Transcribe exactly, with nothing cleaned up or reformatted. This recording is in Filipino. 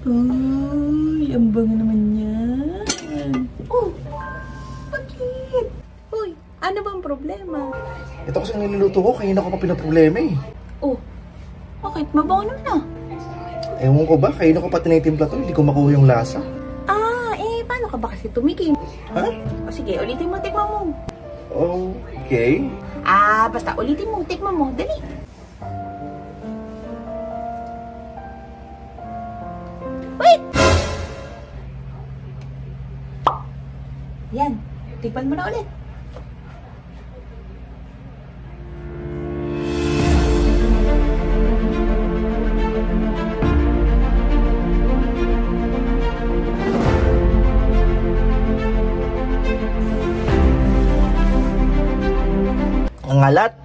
Oh, yang banget namanya. Oh, bakit? Hoy, ano bang problema? Ito kasi ang niluluto ko, kaya na ko pa pinaproblema eh. Oh, bakit? Mabango naman ah. Ewan ko ba, kaya na ko pa tinitimpla to, hindi ko makuha yung lasa. Ah, eh, paano ka ba kasi tumikim? Ha? O sige, ulitin mo, tikman mo. Okay. Ah, basta ulitin mo, tikman mo, dali. Yan, tikman mo na ulit. Ang alat.